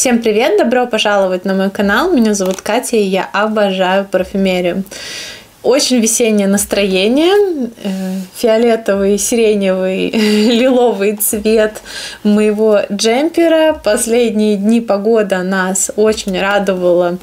Всем привет! Добро пожаловать на мой канал. Меня зовут Катя, и я обожаю парфюмерию. Очень весеннее настроение, фиолетовый, сиреневый, лиловый цвет моего джемпера. Последние дни погода нас очень радовала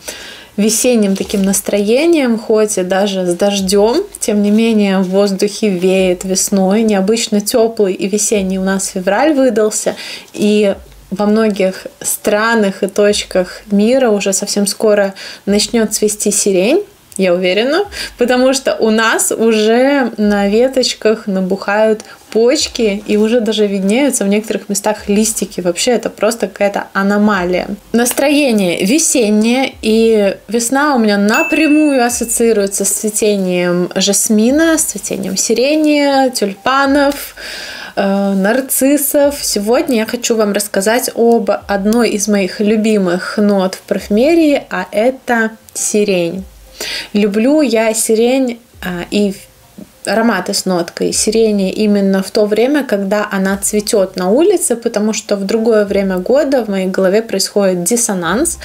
весенним таким настроением, хоть и даже с дождем. Тем не менее, в воздухе веет весной. Необычно теплый и весенний у нас февраль выдался, и во многих странах и точках мира уже совсем скоро начнет цвести сирень, я уверена, потому что у нас уже на веточках набухают почки и уже даже виднеются в некоторых местах листики. Вообще это просто какая-то аномалия. Настроение весеннее, и весна у меня напрямую ассоциируется с цветением жасмина, с цветением сирени, тюльпанов, нарциссов. Сегодня я хочу вам рассказать об одной из моих любимых нот в парфюмерии, а это сирень. Люблю я сирень и ароматы с ноткой сирени именно в то время, когда она цветет на улице, потому что в другое время года в моей голове происходит диссонанс,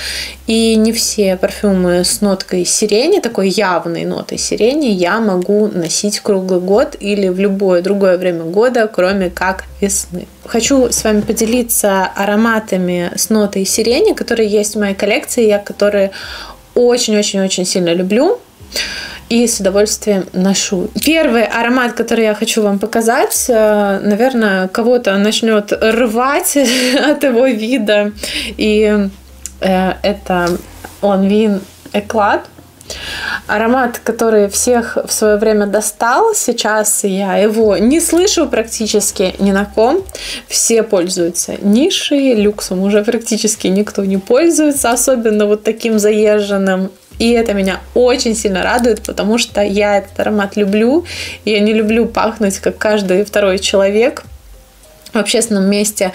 и не все парфюмы с ноткой сирени, такой явной нотой сирени, я могу носить круглый год или в любое другое время года, кроме как весны. Хочу с вами поделиться ароматами с нотой сирени, которые есть в моей коллекции, я которые очень-очень-очень сильно люблю и с удовольствием ношу. Первый аромат, который я хочу вам показать, наверное, кого-то начнет рвать от его вида. И это Lanvin Eclat. Аромат, который всех в свое время достал, сейчас я его не слышу практически ни на ком. Все пользуются нишей, люксом уже практически никто не пользуется, особенно вот таким заезженным. И это меня очень сильно радует, потому что я этот аромат люблю. Я не люблю пахнуть, как каждый второй человек в общественном месте,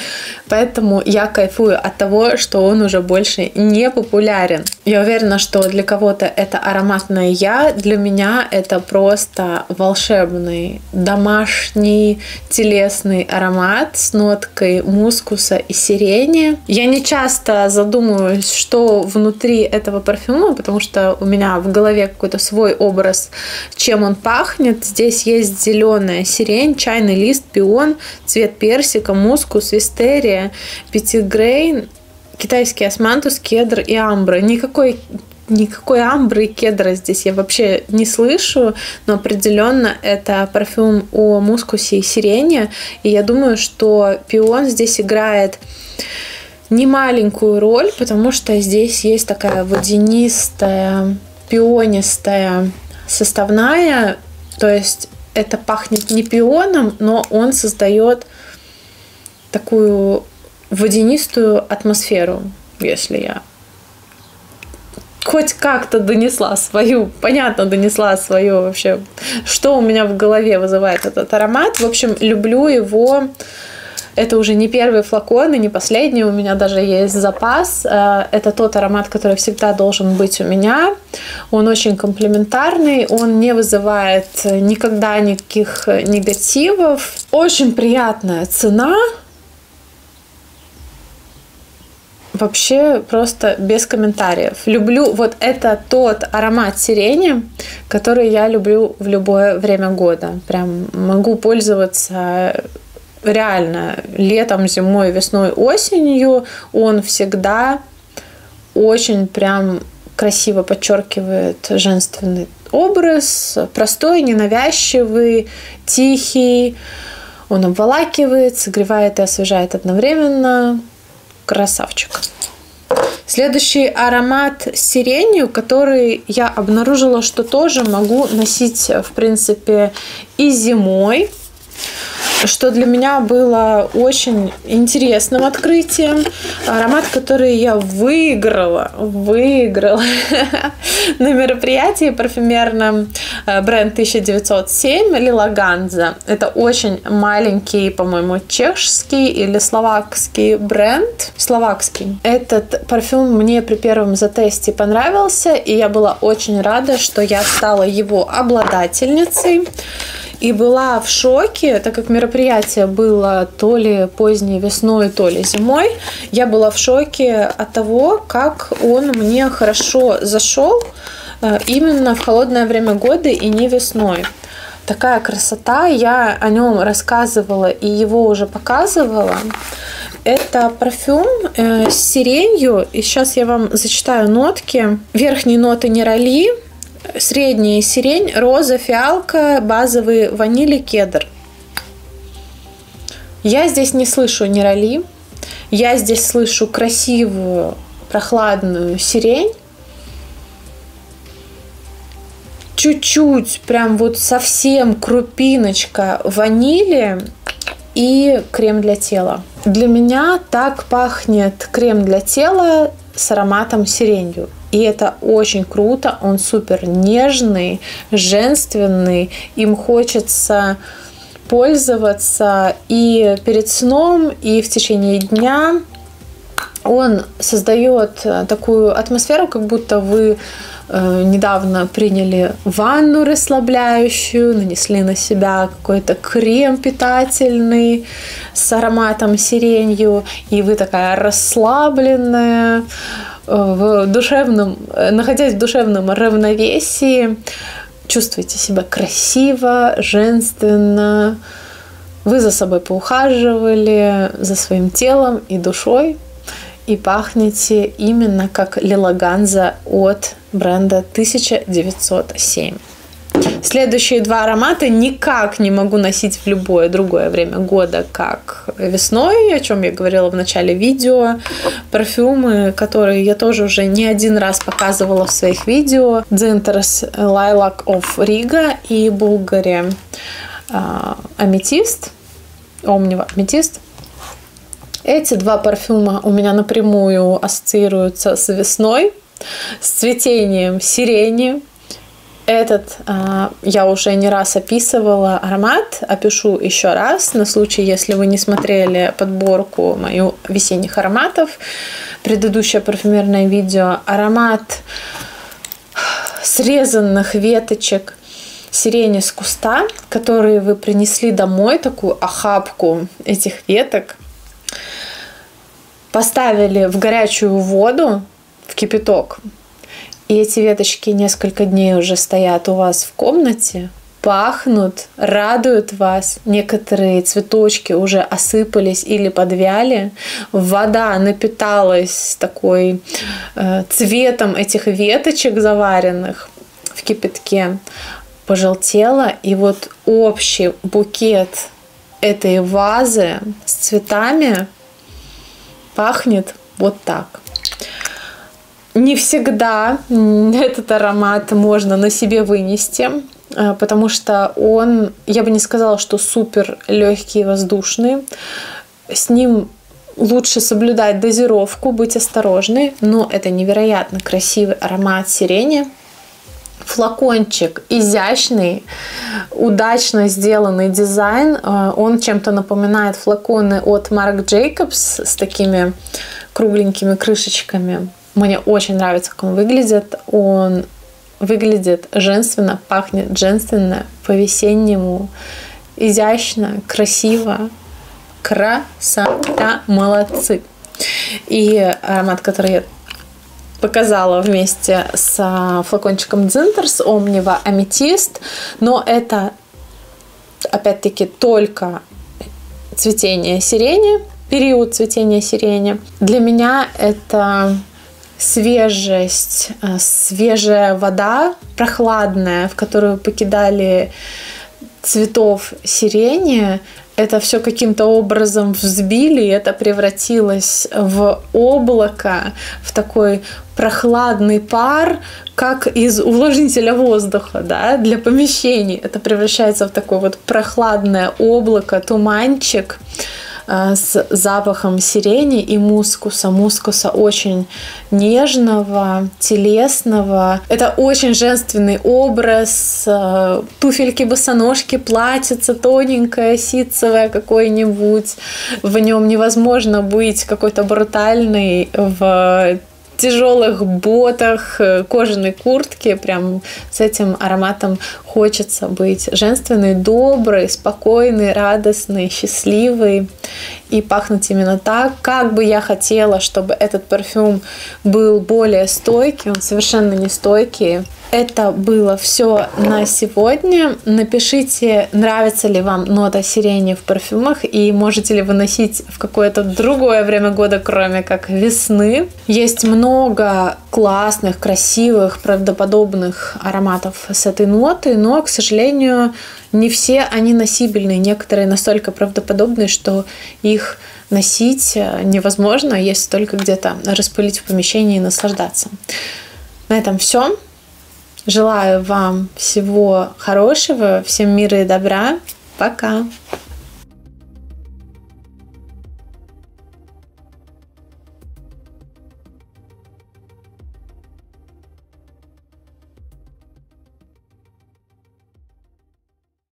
поэтому я кайфую от того, что он уже больше не популярен. Я уверена, что для кого-то это ароматное я, для меня это просто волшебный домашний телесный аромат с ноткой мускуса и сирени. Я не часто задумываюсь, что внутри этого парфюма, потому что у меня в голове какой-то свой образ, чем он пахнет. Здесь есть зеленая сирень, чайный лист, пион, цвет персика, мускус, вистерия, пятигрейн, китайский османтус, кедр и амбра. Никакой амбры и кедра здесь я вообще не слышу, но определенно это парфюм о мускусе и сирене. И я думаю, что пион здесь играет немаленькую роль, потому что здесь есть такая водянистая, пионистая составная. То есть это пахнет не пионом, но он создает такую водянистую атмосферу, если я хоть как-то донесла свое вообще, что у меня в голове вызывает этот аромат. В общем, люблю его. Это уже не первый флакон и не последний, у меня даже есть запас. Это тот аромат, который всегда должен быть у меня. Он очень комплементарный, он не вызывает никогда никаких негативов. Очень приятная цена. Вообще просто без комментариев. Люблю, вот это тот аромат сирени, который я люблю в любое время года. Прям могу пользоваться реально летом, зимой, весной, осенью. Он всегда очень прям красиво подчеркивает женственный образ. Простой, ненавязчивый, тихий. Он обволакивает, согревает и освежает одновременно. Красавчик. Следующий аромат с сиренью, который я обнаружила, что тоже могу носить, в принципе, и зимой, что для меня было очень интересным открытием. Аромат, который я выиграла на мероприятии парфюмерном, бренд 1907 Lilaganza. Это очень маленький, по-моему, чешский или словакский бренд. Словакский. Этот парфюм мне при первом затесте понравился, и я была очень рада, что я стала его обладательницей. и была в шоке, так как мероприятие было то ли поздней весной, то ли зимой. Я была в шоке от того, как он мне хорошо зашел именно в холодное время года и не весной. Такая красота, я о нем рассказывала и его уже показывала. Это парфюм с сиренью, и сейчас я вам зачитаю нотки. Верхние ноты нерали, средняя сирень, роза, фиалка, базовые ваниль и кедр. Я здесь не слышу нерали, я здесь слышу красивую прохладную сирень. Чуть-чуть, прям вот совсем крупиночка ванили и крем для тела. Для меня так пахнет крем для тела с ароматом сиренью. И это очень круто, он супер нежный, женственный, им хочется пользоваться и перед сном, и в течение дня. Он создает такую атмосферу, как будто вы недавно приняли ванну расслабляющую, нанесли на себя какой-то крем питательный с ароматом сиренью, и вы такая расслабленная, находясь в душевном равновесии, чувствуете себя красиво, женственно, вы за собой поухаживали, за своим телом и душой. И пахнете именно как Лилаганза от бренда 1907. Следующие два аромата никак не могу носить в любое другое время года, как весной, о чем я говорила в начале видео. Парфюмы, которые я тоже уже не один раз показывала в своих видео. Dzintars Lilac of Riga и Булгари Аметист, Omnia Аметист. Эти два парфюма у меня напрямую ассоциируются с весной, с цветением сирени. Этот я уже не раз описывала аромат, опишу еще раз, на случай, если вы не смотрели подборку мою весенних ароматов, предыдущее парфюмерное видео. Аромат срезанных веточек сирени с куста, которые вы принесли домой, такую охапку этих веток. Поставили в горячую воду, в кипяток, и эти веточки несколько дней уже стоят у вас в комнате, пахнут, радуют вас. Некоторые цветочки уже осыпались или подвяли. Вода напиталась такой цветом этих веточек, заваренных в кипятке, пожелтела, и вот общий букет этой вазы с цветами пахнет вот так. Не всегда этот аромат можно на себе вынести, потому что он, я бы не сказала, что супер легкий и воздушный. С ним лучше соблюдать дозировку, быть осторожной, но это невероятно красивый аромат сирени. Флакончик изящный, удачно сделанный дизайн. Он чем-то напоминает флаконы от Marc Jacobs с такими кругленькими крышечками. Мне очень нравится, как он выглядит. Он выглядит женственно, пахнет женственно, по-весеннему, изящно, красиво. Красота, молодцы! И аромат, который я показала вместе с флакончиком Dzintars Omnia Amethyste, но это опять-таки только цветение сирени, период цветения сирени. Для меня это свежесть, свежая вода, прохладная, в которую покидали цветов сирени. Это все каким-то образом взбили, и это превратилось в облако, в такой прохладный пар, как из увлажнителя воздуха, да, для помещений. Это превращается в такое вот прохладное облако, туманчик с запахом сирени и мускуса. Мускуса очень нежного, телесного. Это очень женственный образ. Туфельки-босоножки, платьице тоненькое, ситцевое какое-нибудь. В нем невозможно быть какой-то брутальной в тяжелых ботах, кожаной куртке. Прям с этим ароматом хочется быть женственной, доброй, спокойной, радостной, счастливой. И пахнуть именно так. Как бы я хотела, чтобы этот парфюм был более стойкий, он совершенно не стойкий. Это было все на сегодня. Напишите, нравится ли вам нота сирени в парфюмах и можете ли вы носить в какое-то другое время года, кроме как весны. Есть много классных, красивых, правдоподобных ароматов с этой ноты, но, к сожалению, не все они носибельные. Некоторые настолько правдоподобные, что их носить невозможно, если только где-то распылить в помещении и наслаждаться. На этом все. Желаю вам всего хорошего, всем мира и добра. Пока!